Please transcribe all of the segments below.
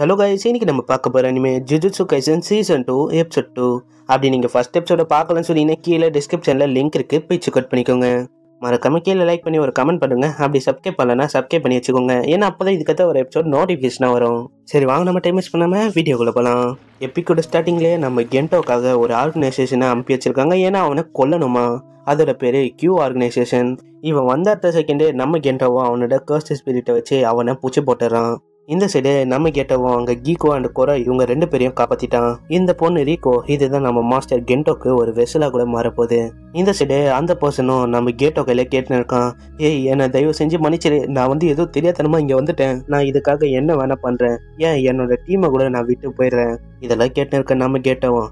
Hello guys, இன்னைக்கு நம்ம பார்க்க போகிற anime Jujutsu Kaisen season 2 episode 2. அப்படி நீங்கள் ஃபர்ஸ்ட் எபிசோட பார்க்கலன்னு சொன்னீங்கன்னா கீழே டிஸ்கிரிப்ஷனில் லிங்க் இருக்குது, போய் செக் அவுட் பண்ணிக்கோங்க. மறக்காம கீழே லைக் பண்ணி ஒரு கமெண்ட் பண்ணுங்கள். அப்படி சப்ஸ்கிரைப் பண்ணலன்னா சப்ஸ்கிரைப் பண்ணி வச்சுக்கோங்க. ஏன்னா அப்போ தான் இதுக்கத்த ஒரு எபிசோட் நோட்டிஃபிகேஷனாக வரும். சரி வாங்க, நம்ம டைம் வேஸ்ட் பண்ணாமல் வீடியோக்குள்ளே போகலாம். எப்பிக்கோட ஸ்டார்டிங்லேயே நம்ம கென்டோக்காக ஒரு ஆர்கனைசேஷனை அனுப்பி வச்சுருக்காங்க. ஏன்னா அவனை கொல்லணுமா, அதோட பேர் கியூ ஆர்கனைசேஷன். இவன் வந்த அடுத்த செகண்டே நம்ம கென்டோவோ அவனோட கர்ஸ்ட் ஸ்பிரிட்டை வச்சு அவனை பூச்சி போட்டுறான். இந்த சைடு நம்ம கேட்டவும் அங்கே கீகோ அண்ட் கோரா இவங்க ரெண்டு பேரையும் காப்பாற்றிட்டான். இந்த பொண்ணு ரீகோ இதுதான் நம்ம மாஸ்டர் கென்டோக்கு ஒரு வெசலாக கூட மாறப்போகுது. இந்த சைடு அந்த பர்சனும் நம்ம கென்டோ கையில கேட்டுன்னு இருக்கான், ஏய் என்னை தயவு செஞ்சு மன்னிச்சிரு, நான் ஏதோ தெரியாதனமா இங்கே வந்துட்டேன், நான் இதுக்காக என்ன வேணா பண்ணுறேன், ஏன் என்னோட டீமை கூட நான் விட்டு போயிடுறேன். இதெல்லாம் கேட்டுன்னு இருக்கேன் நம்ம கேட்டவும்,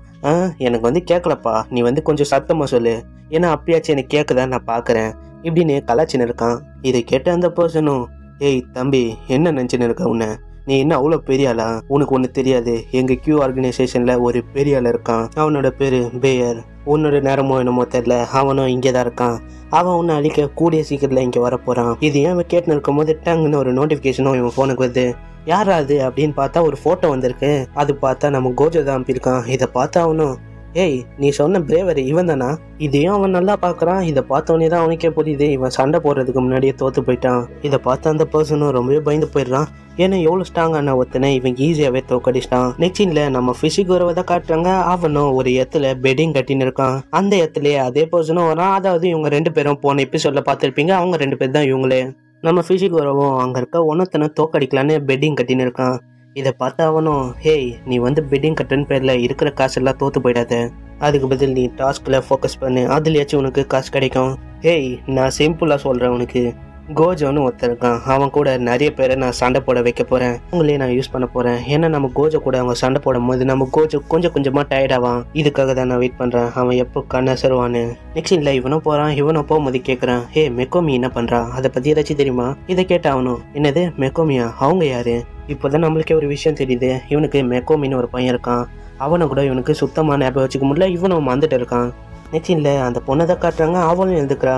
எனக்கு கேட்கலப்பா, நீ கொஞ்சம் சத்தமாக சொல்லு, ஏன்னா அப்பயாச்சும் எனக்கு கேட்குதான் நான் பார்க்குறேன் இப்படின்னு கலாச்சின்னு இருக்கான். இதை கேட்ட அந்த பர்சனும், ஏய் தம்பி என்ன நினச்சின்னு இருக்க, உன்னை நீ என்ன அவ்வளோ பெரிய ஆளா, உனக்கு ஒன்று தெரியாது, எங்கள் கியூ ஆர்கனைசேஷனில் ஒரு பெரிய ஆள் இருக்கான், அவனோட பேர் பேயர், உன்னோட நேரமோ என்னமோ தெரில, அவனும் இங்கே தான் இருக்கான், அவன் ஒன்று அழிக்க கூடிய சீக்கிரத்தில் இங்கே வரப்போகிறான். இது ஏன் அவன் கேட்டுன்னு இருக்கும் போது டங்குன்னு ஒரு நோட்டிஃபிகேஷனும் இவன் ஃபோனுக்கு வருது. யாராது அப்படின்னு பார்த்தா ஒரு ஃபோட்டோ வந்திருக்கு. அது பார்த்தா நம்ம கோஜோ தான் அனுப்பியிருக்கான். இதை பார்த்தா அவனும், ஏய் நீ சொன்ன பிரேவர் இவன் தானா, இதையும் அவன் நல்லா பார்க்குறான், இதை பார்த்தவனே தான் அவனுக்கே புரியுது இவன் சண்டை போடுறதுக்கு முன்னாடியே தோற்று போயிட்டான். இதை பார்த்து அந்த பர்சனும் ரொம்பவே பயந்து போயிடுறான். ஏன்னா எவ்வளோ ஸ்ட்ராங்கான ஒருத்தனை இவங்க ஈஸியாகவே தோக்கடிச்சிட்டான். நெக்ஸ்டில் நம்ம ஃபிஷிக் உறவை தான் காட்டுறாங்க. அவனும் ஒரு இடத்துல பெட்டிங் கட்டின்னு இருக்கான். அந்த இடத்துலயே அதே பர்சனும் வரான். அதாவது இவங்க ரெண்டு பேரும் போன எபிசோட்ல பார்த்துருப்பீங்க, அவங்க ரெண்டு பேர் தான் இவங்களே. நம்ம ஃபிஷிக் உறவும் அங்கே இருக்க ஒன்னத்தனை தோக்கடிக்கலான்னு பெட்டிங் கட்டின்னு இருக்கான். இதை பார்த்து அவனும், ஹேய் நீ பெட்டிங் கட்டுன்னு பேரில் இருக்கிற காசு எல்லாம் தோற்று போயிடாத, அதுக்கு பதில் நீ டாஸ்கில் ஃபோக்கஸ் பண்ணு, அதுலேயாச்சும் உனக்கு காசு கிடைக்கும். ஹேய் நான் சிம்பிளாக சொல்கிறேன், உனக்கு கோஜோன்னு ஒருத்தர் இருக்கான், அவன் கூட நிறைய பேரை நான் சண்டை போட வைக்க போகிறேன், அவங்களே நான் யூஸ் பண்ண போகிறேன். ஏன்னா நம்ம கோஜோ கூட அவங்க சண்டை போடும் போது நம்ம கோஜோ கொஞ்சம் கொஞ்சமாக டயர்டாவான். இதுக்காக தான் நான் வெயிட் பண்ணுறேன், அவன் எப்போ கண்ணசருவான்னு. நெக்ஸ்ட் இல்லை இவனும் போகிறான். இவனும் போகும்போது கேட்குறான், ஹே மெக்கோமி என்ன பண்ணுறா, அதை பற்றி ஏதாச்சும் தெரியுமா? இதை கேட்ட அவனும், என்னது மெக்கோமியா, அவங்க யாரு? இப்போதான் நம்மளுக்கே ஒரு விஷயம் தெரியுது, இவனுக்கு மெக்கோமின்னு ஒரு பையன் இருக்கான், அவனை கூட இவனுக்கு சுத்தமான ஞாபகம் வச்சுக்க முடியல, இவனும் வந்துட்டு இருக்கான். நெக்ஸ்ட் இல்லை அந்த பொண்ணை தான் காட்டுறாங்க. அவளும் எழுதுக்கிறா.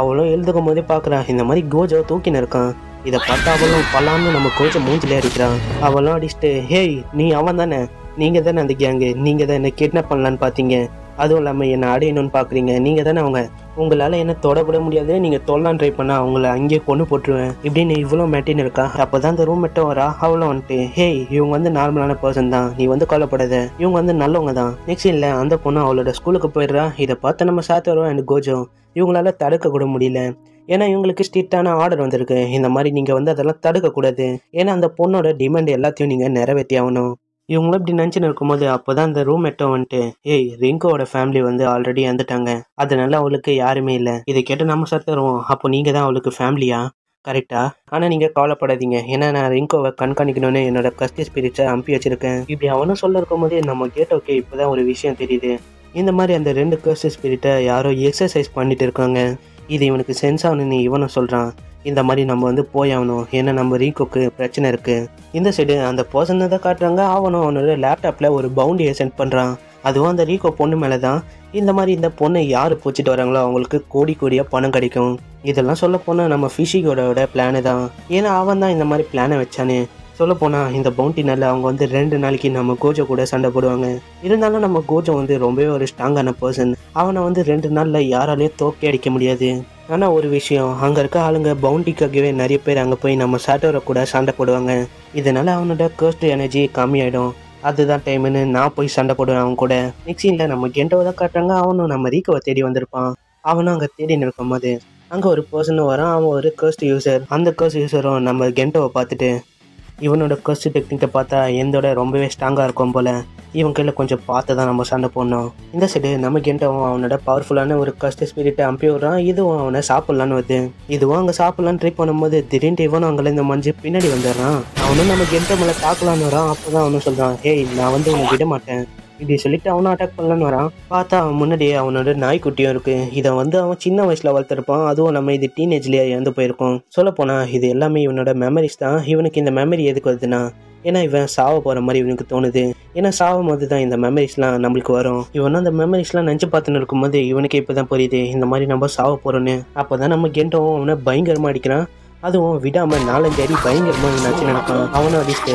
அவளும் எழுதுக்கும் போதே பார்க்குறான் இந்த மாதிரி கோஜோ தூக்கின்னு இருக்கான். இதை பார்த்து அவளும் பல்லாம நம்ம கோஜோ மூஞ்சிலே அடிக்கிறான். அவளும் அடிச்சுட்டு, ஹேய் நீ அவன் தானே, நீங்கள் தானே அந்த கேங்கு, நீங்கள் தான் என்னை கிட்னாப் பண்ணலான்னு பார்த்தீங்க, அதுவும் இல்லாமல் என்னை அடையணும்னு பார்க்குறீங்க, நீங்கள் தானே அவங்க, உங்களால் என்ன தொடப்பட முடியாது, நீங்கள் தொல்லான்னு ட்ரை பண்ணால் அவங்கள அங்கேயே கொண்டு போட்டுருவேன் இப்படின்னு இவ்வளோ மேட்டின்னு இருக்கா. அப்போ தான் அந்த ரூம் மட்டும் வரா. அவளும் வந்துட்டு, ஹேய் இவங்க நார்மலான பர்சன் தான், நீ கவலைப்படாத, இவங்க நல்லவங்க தான். நெக்ஸ்ட் இல்லை அந்த பொண்ணு அவளோட ஸ்கூலுக்கு போயிடுறா. இதை பார்த்து நம்ம சாத்தரும் அண்ட் கோஜோ இவங்களால தடுக்க கூட முடியல. ஏன்னா இவங்களுக்கு ஸ்ட்ரிக்டான ஆர்டர் வந்திருக்கு, இந்த மாதிரி நீங்கள் அதெல்லாம் தடுக்கக்கூடாது, ஏன்னா அந்த பொண்ணோட டிமாண்ட் எல்லாத்தையும் நீங்கள் நிறைவேற்றி ஆகணும். இவங்களும் இப்படி நினச்சின்னு இருக்கும்போது அப்போ தான் அந்த ரூம் மேட்டும் வந்துட்டு, ஏய் ரிங்கோட ஃபேமிலி ஆல்ரெடி வந்துட்டாங்க, அதனால அவளுக்கு யாருமே இல்லை. இதை கேட்டு நம்ம சார் தருவோம், அப்போ நீங்கள் தான் அவளுக்கு ஃபேமிலியா? கரெக்டா, ஆனால் நீங்கள் கவலைப்படாதீங்க, ஏன்னா நான் ரிங்கோவை கண்காணிக்கணும்னு என்னோட கஸ்டி ஸ்பிரிட்ஸை அனுப்பி வச்சிருக்கேன். இப்படி அவனும் சொல்ல இருக்கும் போதே நம்ம கேட்டோக்கே இப்போ தான் ஒரு விஷயம் தெரியுது, இந்த மாதிரி அந்த ரெண்டு கஸ்டி ஸ்பிரிட்டை யாரோ எக்ஸசைஸ் பண்ணிட்டு இருக்காங்க. இது இவனுக்கு சென்ஸ் ஆகணும்னு இவனும் சொல்கிறான். இந்த மாதிரி நம்ம போயாகணும், ஏன்னா நம்ம ரீகோக்கு பிரச்சனை இருக்குது. இந்த சைடு அந்த பர்சனை தான் காட்டுறாங்க. அவனும் அவனோட லேப்டாப்பில் ஒரு பவுண்டியை சென்ட் பண்ணுறான். அதுவும் அந்த ரீகோ பொண்ணு மேலே தான். இந்த மாதிரி இந்த பொண்ணை யார் பூச்சிட்டு வராங்களோ அவங்களுக்கு கோடி கோடியாக பணம் கிடைக்கும். இதெல்லாம் சொல்லப்போனால் நம்ம ஃபிஷிகோட பிளானு தான், ஏன்னா அவன் தான் இந்த மாதிரி பிளானை வச்சானே. சொல்லப்போனால் இந்த பவுண்டினால் அவங்க 2 நாளைக்கு நம்ம கோஜோ கூட சண்டை போடுவாங்க. இருந்தாலும் நம்ம கோஜோ ரொம்பவே ஒரு ஸ்ட்ராங்கான பர்சன், அவனை 2 நாளில் யாராலேயே தோக்கி அடிக்க முடியாது. ஆனால் ஒரு விஷயம், அங்கே இருக்க ஆளுங்க பவுண்டிக்காகவே நிறைய பேர் அங்கே போய் நம்ம சாட்டோரை கூட சண்டை போடுவாங்க. இதனால் அவனோட கர்ஸ்ட் எனர்ஜி கம்மியாயிடும். அதுதான் டைம்னு நான் போய் சண்டை போடுவேன் அவங்க கூட. நெக்ஸ்ட் இல்லை நம்ம கென்டோவை தான் காட்டுறாங்க. அவனும் நம்ம ரீகோவை தேடி வந்திருப்பான். அவனும் அங்கே தேடி நிற்கும் போது அங்கே ஒரு பர்சன் வரான். அவன் ஒரு கர்ஸ்ட் யூசர். அந்த கர்ஸ்ட் யூசரும் நம்ம கென்டோவை பார்த்துட்டு இவனோட கர்ஸ்ட் டெக்னிக்கை பார்த்தா எந்தோட ரொம்பவே ஸ்ட்ராங்காக இருக்கும் போல், இவன் கையில் கொஞ்சம் பார்த்து தான் நம்ம சண்டை போடணும். இந்த சைடு நம்ம கென்டோவும் அவனோட பவர்ஃபுல்லான ஒரு கர்ஸ்ட் ஸ்பிரிட்டை அனுப்பி விடுறான். இதுவும் அவனை சாப்பிட்லான்னு வருது. இதுவும் அங்கே சாப்பிட்லான்னு ட்ரை பண்ணும்போது திடீர்னு இவனும் அங்கேருந்து மஞ்சு பின்னாடி வந்துடுறான். அவனும் நம்ம கென்டோ மேலே தாக்கலான்னு வரான். அப்போ தான் அவனும் சொல்கிறான், ஏய் நான் உன்னை விட மாட்டேன் இப்படி சொல்லிட்டு அவனும் அட்டாக் பண்ணலான்னு வரான். பார்த்தா அவன் முன்னாடியே அவனோட நாய்க்குட்டியும் இருக்குது. இதை அவன் சின்ன வயசில் வளர்த்துருப்பான். அதுவும் நம்ம இது டீனேஜ்லேயே இறந்து போயிருக்கோம். சொல்லப்போனால் இது எல்லாமே இவனோட மெமரிஸ் தான். இவனுக்கு இந்த மெமரி எதுக்கு வருதுன்னா, ஏன்னா இவன் சாவ போகிற மாதிரி இவனுக்கு தோணுது. ஏன்னா சாவும் போது தான் இந்த மெமரிஸ்லாம் நம்மளுக்கு வரும். இவனும் அந்த மெமரிஸ்லாம் நினச்சி பார்த்துன்னு இருக்கும்போது இவனுக்கு இப்போ தான் புரியுது இந்த மாதிரி நம்ம சாவ போகிறோன்னு. அப்போ தான் நம்ம கென்டோவும் அவனை பயங்கரமாக அடிக்கிறான். அதுவும் விடாமல் 4-5 அடி பயங்கரமாக என்னாச்சு நடக்கும். அவனை அடிச்சு,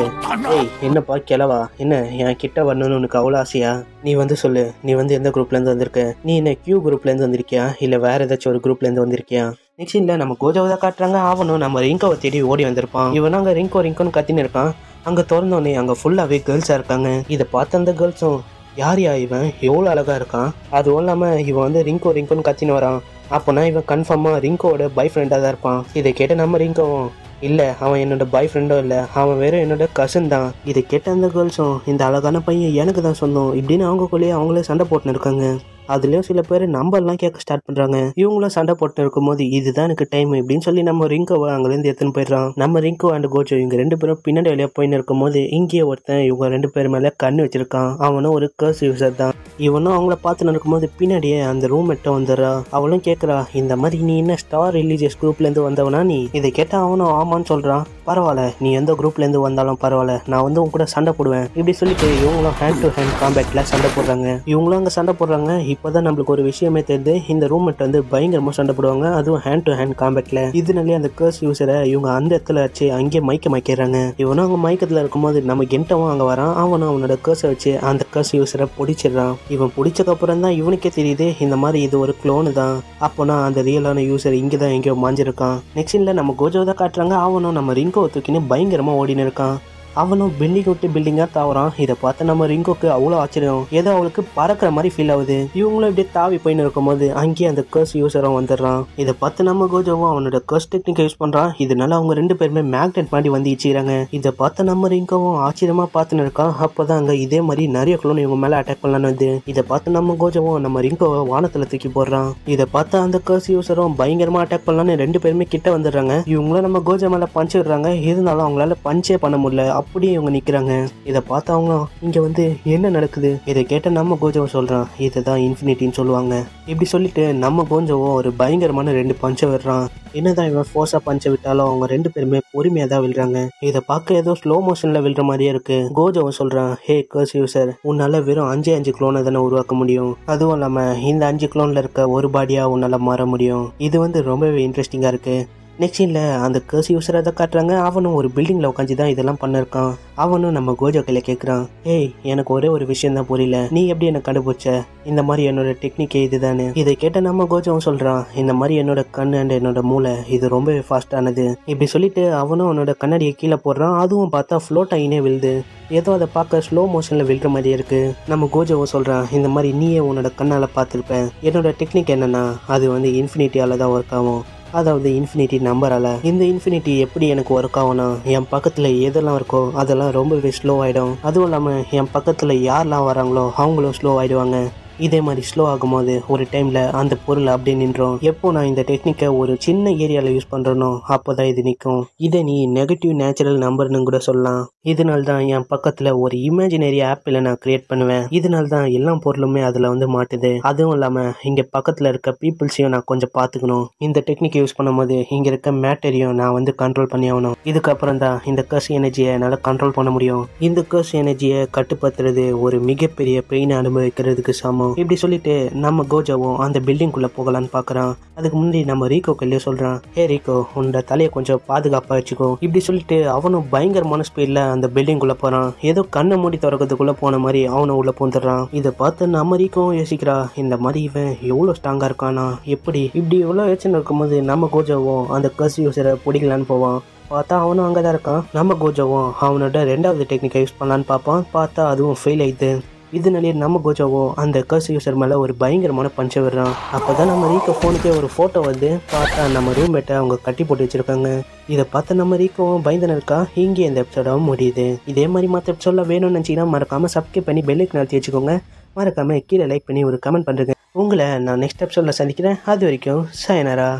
ஏய் என்னப்பா கிளவா, என்ன என் கிட்ட வரணும்னு உனக்கு அவ்வளோ ஆசையா? நீ வந்து சொல்லு, நீ வந்து எந்த குரூப்லேருந்து வந்திருக்க? நீ என்ன கியூ குரூப்லேருந்து வந்திருக்கியா இல்லை வேறு ஏதாச்சும் ஒரு குரூப்லேருந்து வந்திருக்கியா? நெக்ஸ்ட் இல்லை நம்ம கோஜாவை தான் காட்டுறாங்க. ஆவணும் நம்ம ரிங்கோவை தேடி ஓடி வந்திருப்பான். இவன் அங்கே ரிங்கோ ரிங்கோன்னு கத்தின்னு இருக்கான். அங்கே திறந்தோடனே அங்கே ஃபுல்லாகவே கேர்ள்ஸாக இருக்காங்க. இதை பார்த்த அந்த கேர்ள்ஸும், யார் யா இவன் எவ்வளோ அழகாக இருக்கான், அதுவும் இல்லாமல் இவன் வந்து ரிங்கோ ரிங்கோன்னு கத்தின்னு வரான், அப்போனா இவன் கன்ஃபார்மாக ரிங்கோவோட பாய் ஃப்ரெண்டாக தான் இருப்பான். இதை கேட்ட நம்ம ரிங்கோவும், இல்லை அவன் என்னோட பாய் ஃப்ரெண்டும் இல்லை, அவன் வேறு என்னோட கசன் தான். இதை கேட்ட அந்த கேர்ள்ஸும், இந்த அழகான பையன் எனக்கு தான் சொந்தம் இப்படின்னு அவங்கக்குள்ளேயே அவங்களே சண்டை போட்டுன்னு இருக்காங்க. அதுலேயும் சில பேர் நம்பர்லாம் கேட்க ஸ்டார்ட் பண்ணுறாங்க. இவங்களும் சண்டை போட்டு இருக்கும்போது இதுதான் எனக்கு டைம் இப்படின்னு சொல்லி நம்ம ரிங்கோவை அங்கேருந்து எடுத்துன்னு போயிடுறான். நம்ம ரிங்கோ அண்ட் கோஜோ இவங்க 2 பேரும் பின்னாடி வெளியே போயின்னு இருக்கும்போது இங்கேயே ஒருத்தன் இவங்க 2 பேர் மேலே கண்ணு வச்சிருக்கான். அவனும் ஒரு கர்ஸ் யூசர் தான். இவனும் அவங்கள பார்த்து நடக்கும்போது பின்னாடியே அந்த ரூம்மேட்டை வந்துடுறா. அவளும் கேட்குறா, இந்த மாதிரி நீ என்ன ஸ்டார் ரிலீஜியஸ் குரூப்லேருந்து வந்தவனா நீ? இதை கேட்டால் அவனும் ஆமான்னு சொல்கிறான். பரவாயில்ல நீ எந்த குரூப்லேருந்து வந்தாலும் பரவாயில்ல, நான் வந்து உங்க கூட சண்டை போடுவேன் இப்படி சொல்லிட்டு இவங்களும் ஹேண்ட் டு ஹேண்ட் காம்பேட்டில் சண்டை போடுறாங்க. இவங்களும் அங்கே சண்டை போடுறாங்க. இப்போதான் நம்மளுக்கு ஒரு விஷயமே தெரிஞ்சு, இந்த ரூம்மேட் வந்து பயங்கரமாக சண்டை போடுவாங்க, அதுவும் ஹேண்ட் டு ஹேண்ட் காம்பேட்டில். இதனாலே அந்த கர்ஸ் யூசரை இவங்க அந்த இடத்துல வச்சு அங்கேயே மயக்கிறாங்க. இவனும் அவங்க மயக்கத்தில் இருக்கும்போது நம்ம கெண்டவும் அங்கே வரான். அவனும் அவனோட கர்ஸை வச்சு அந்த கர்ஸ் யூசரை பிடிச்சிடறான். இவன் பிடிச்சக்கப்புறம் தான் இவனுக்கே தெரியுது இந்த மாதிரி இது ஒரு க்ளோனு தான். அப்போனா அந்த ரியலான யூசர் இங்கே தான் எங்கேயோ மாஞ்சிருக்கான். நெக்ஸ்ட் இல்லை நம்ம கோஜோ தான் காட்டுறாங்க. அவனும் நம்ம ரிங்கோவை தூக்கின்னு பயங்கரமாக ஓடினு இருக்கான். அவனும் பில்டிங் விட்டு பில்டிங்காக தாவுறான். இதை பார்த்து நம்ம ரிங்கோக்கு அவ்வளோ ஆச்சரியம், ஏதோ அவளுக்கு பறக்கிற மாதிரி ஃபீல் ஆகுது. இவங்களும் இப்படியே தாவி போயின்னு இருக்கும்போது அங்கேயே அந்த கர்ஸ் யூசரும் வந்துடுறான். இதை பார்த்து நம்ம கோஜாவும் அவனோட கர்ஸ் டெக்னிக்கை யூஸ் பண்ணுறான். இதனால அவங்க 2 பேருமே மேக்னெட் மாதிரி வந்து இச்சுக்கிறாங்க. இதை பார்த்து நம்ம ரிங்கோவும் ஆச்சரியமாக பார்த்துன்னு இருக்கான். அப்போ தான் அங்கே இதே மாதிரி நிறைய குளோன் இவங்க மேலே அட்டாக் பண்ணலான்னு வந்து இதை பார்த்து நம்ம கோஜாவும் நம்ம ரிங்கோவை வானத்தில் தூக்கி போடுறான். இதை பார்த்து அந்த கர்ஸ் யூசரும் பயங்கரமாக அட்டாக் பண்ணலான்னு 2 பேருமே கிட்ட வந்துடுறாங்க. இவங்களும் நம்ம கோஜா மேலே பஞ்சு விடுறாங்க. இருந்தாலும் அவங்களால பஞ்சே பண்ண முடியல, அப்படியே இவங்க நிற்கிறாங்க. இதை பார்த்தவங்க இங்கே வந்து என்ன நடக்குது? இதை கேட்ட நம்ம கோஜாவை சொல்கிறான், இதை தான் இன்ஃபினிட்டின்னு சொல்லுவாங்க இப்படி சொல்லிட்டு நம்ம கோஜாவும் ஒரு பயங்கரமான 2 பஞ்சை விடுறான். என்னதான் இவன் ஃபோர்ஸாக பஞ்சை விட்டாலும் அவங்க 2 பேருமே பொறுமையாக தான் விழுறாங்க. இதை பார்க்க ஏதோ ஸ்லோ மோஷனில் விழுற மாதிரியே இருக்குது. கோஜாவும் சொல்கிறான், ஹே கர்ஸ் யூசர், உன்னால் வெறும் 5 குளோனை தானே உருவாக்க முடியும், அதுவும் இல்லாமல் இந்த 5 குளோனில் இருக்க ஒரு பாடியாக உன்னால் மாற முடியும். இது வந்து ரொம்பவே இன்ட்ரெஸ்டிங்காக இருக்குது. நெக்ஸ்ட் இல்லை அந்த கர்ஸ் யூஸரை தான் காட்டுறாங்க. அவனும் ஒரு பில்டிங்கில் உட்காந்து தான் இதெல்லாம் பண்ணியிருக்கான். அவனும் நம்ம கோஜா கையில கேட்குறான், ஏய் எனக்கு ஒரே ஒரு விஷயம் தான் புரியல, நீ எப்படி எனக்கு கண்டுபிடிச்ச? இந்த மாதிரி என்னோட டெக்னிக்கே இதுதானு. இதை கேட்ட நம்ம கோஜாவும் சொல்கிறான், இந்த மாதிரி என்னோட கண் அண்ட் என்னோட மூளை இது ரொம்பவே ஃபாஸ்டானது இப்படி சொல்லிட்டு அவனும் அவனோட கண்ணாடியை கீழே போடுறான். அதுவும் பார்த்தா ஃப்ளோட் ஆகினே விழுது. ஏதோ அதை பார்க்க ஸ்லோ மோஷனில் விழுற மாதிரியே இருக்குது. நம்ம கோஜாவும் சொல்கிறான், இந்த மாதிரி நீயே உன்னோட கண்ணால் பார்த்துருப்பேன். என்னோட டெக்னிக் என்னென்னா அது வந்து இன்ஃபினிட்டியால் தான் ஒர்க் ஆகும், அதாவது இன்ஃபினிட்டி நம்பரால். இந்த இன்ஃபினிட்டி எப்படி எனக்கு ஒர்க் ஆகும்னா, என் பக்கத்தில் எதெல்லாம் இருக்கோ அதெல்லாம் ரொம்பவே ஸ்லோ ஆகிடும், அதுவும் இல்லாமல் என் பக்கத்தில் யாரெல்லாம் வராங்களோ அவங்களும் ஸ்லோ ஆகிடுவாங்க. இதே மாதிரி ஸ்லோ ஆகும்போது ஒரு டைமில் அந்த பொருள் அப்படியே நின்றோம். எப்போ நான் இந்த டெக்னிக்கை ஒரு சின்ன ஏரியாவில் யூஸ் பண்ணுறேனோ அப்போ தான் இது நிற்கும். இதை நீ நெகட்டிவ் நேச்சுரல் நம்பர்னு கூட சொல்லலாம். இதனால தான் என் பக்கத்தில் ஒரு இமேஜினரி ஆப்பில் நான் கிரியேட் பண்ணுவேன். இதனால தான் எல்லா பொருளுமே அதில் வந்து மாட்டுது. அதுவும் இல்லாமல் இங்கே பக்கத்தில் இருக்க பீப்புள்ஸையும் நான் கொஞ்சம் பார்த்துக்கணும். இந்த டெக்னிக்கை யூஸ் பண்ணும்போது இங்கே இருக்க மேட்டரையும் நான் வந்து கண்ட்ரோல் பண்ணி ஆகணும். இதுக்கப்புறம் தான் இந்த கர்ஸ் எனர்ஜியை என்னால் கண்ட்ரோல் பண்ண முடியும். இந்த கர்ஸ் எனர்ஜியை கட்டுப்படுத்துறது ஒரு மிகப்பெரிய பெயினை அனுபவிக்கிறதுக்கு சமம் இப்படி சொல்லிட்டு நம்ம கோஜாவும் அந்த பில்டிங்குள்ள போகலான்னு பாக்குறான். அதுக்கு முன்னாடி நம்ம ரீகோ கையில சொல்றான், ஹே ரீகோ உன்னோட தலையை கொஞ்சம் பாதுகாப்பா வச்சுக்கோ இப்படி சொல்லிட்டு அவனும் பயங்கரமான ஸ்பீட்ல அந்த பில்டிங்குள்ள போறான். ஏதோ கண்ணை மூடி திறக்கிறதுக்குள்ள போன மாதிரி அவனை உள்ள போந்துடுறான். இதை பார்த்து நம்ம ரீகோவும் யோசிக்கிறா, இந்த மாதிரி இவன் எவ்வளவு ஸ்ட்ராங்கா இருக்கானா எப்படி இப்படி எவ்வளவு யோசனை இருக்கும்போது நம்ம கோஜாவும் அந்த கர்ஸ் யூசரை பிடிக்கலான்னு போவான். பார்த்தா அவனும் அங்கே தான் இருக்கான். நம்ம கோஜாவும் அவனோட 2வது டெக்னிக்கை யூஸ் பண்ணலான்னு பார்ப்பான். பார்த்தா அதுவும் ஃபெயில் ஆயிடுது. இதனாலே நம்ம கோஜாவோ அந்த கர்ஸ் யூசர் மேலே ஒரு பயங்கரமான பஞ்சை விடுறான். அப்போ தான் நம்ம ரீக்கோ ஃபோனுக்கே ஒரு ஃபோட்டோ வந்து பார்த்தா நம்ம ரூம்மேட்டை அவங்க கட்டி போட்டு வச்சுருக்காங்க. இதை பார்த்து நம்ம ரீக்கோவும் பயந்துன்னு இருக்கா. இங்கே இந்த எபிசோடாகவும் முடியுது. இதே மாதிரி மற்ற எபிசோடில் வேணும்னு நினச்சிங்கன்னா மறக்காமல் சப்ஸ்கிரைப் பண்ணி பெல்லைக்கு நடத்தி வச்சுக்கோங்க. மறக்காமல் கீழே லைக் பண்ணி ஒரு கமெண்ட் பண்ணுறேங்க. உங்களை நான் நெக்ஸ்ட் எபிசோடில் சந்திக்கிறேன். அது வரைக்கும் சயனரா.